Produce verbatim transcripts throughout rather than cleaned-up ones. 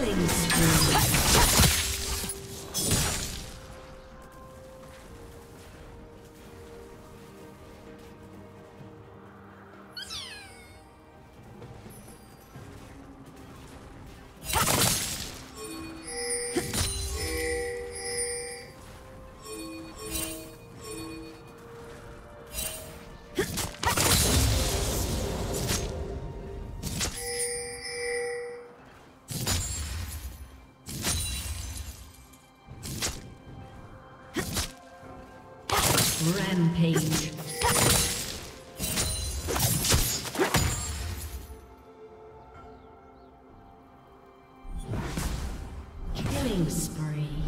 Killing spree. Rampage. Killing spree.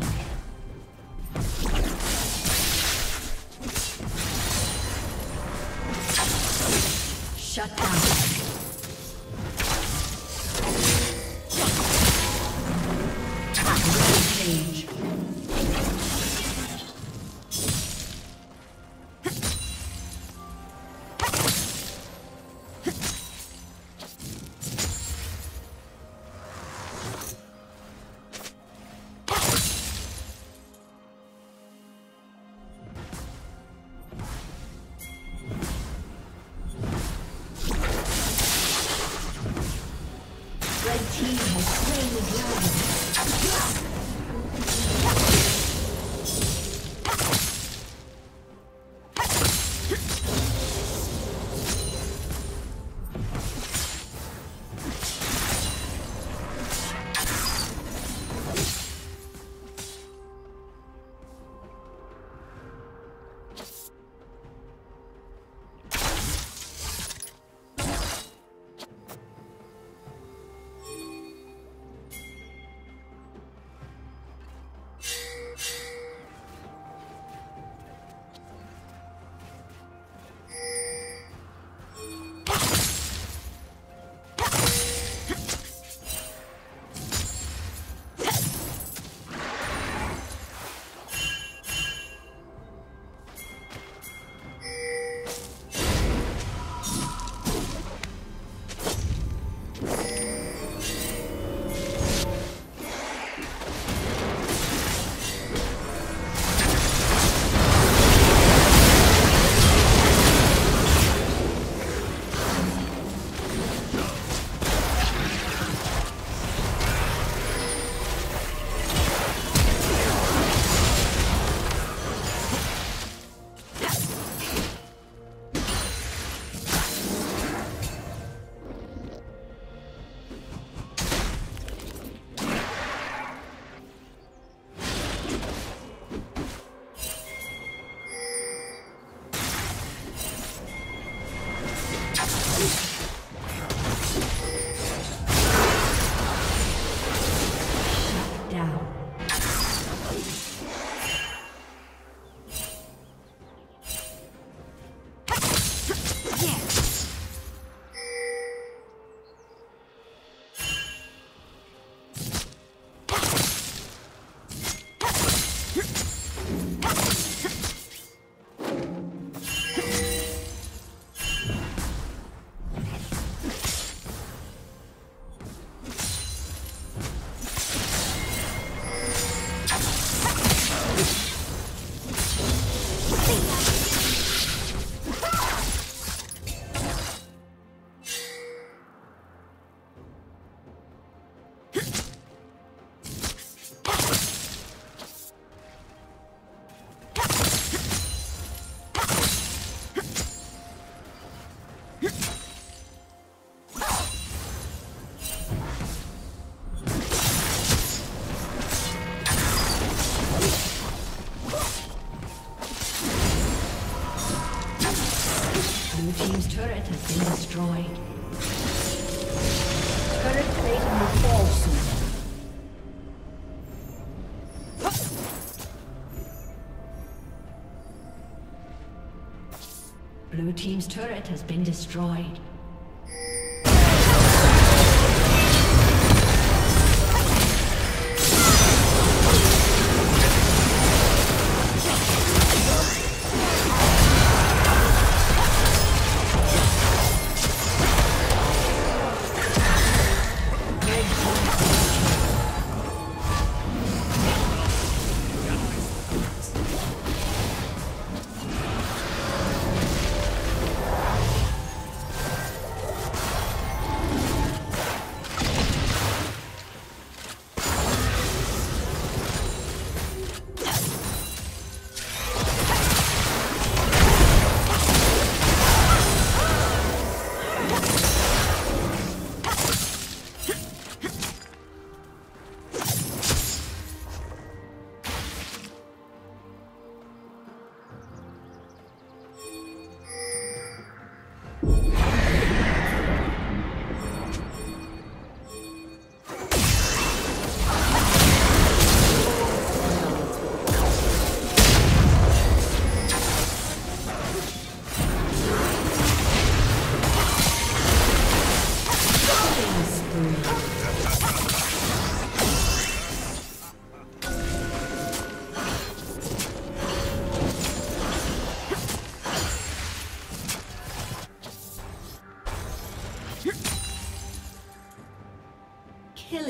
Shut down. Rampage. Blue team's turret has been destroyed. Turret plate will fall soon. Blue team's turret has been destroyed.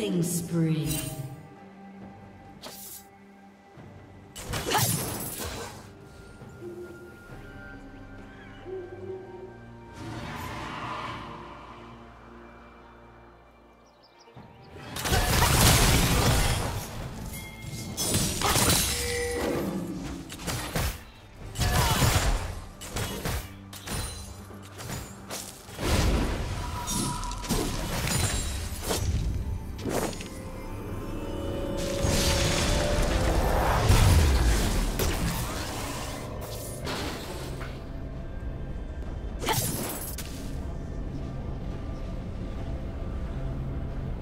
Killing spree.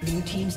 Blue team's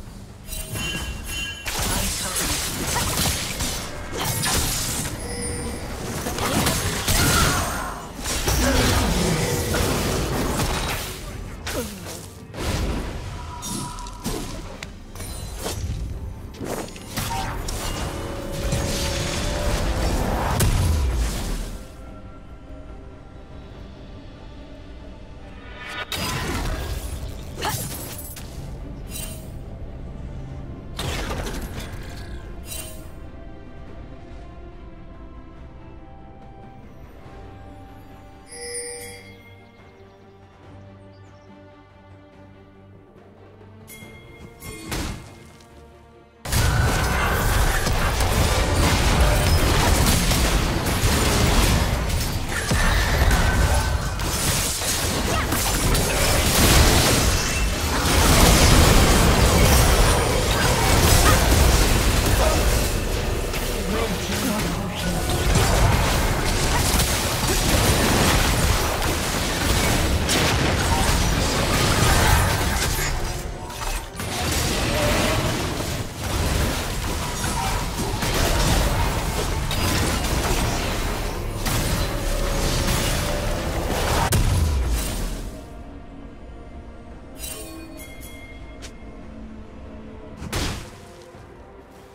You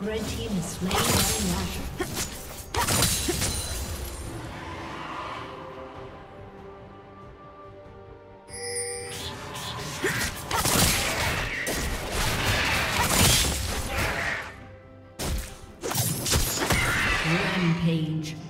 Red team is slain by Nash. Rampage.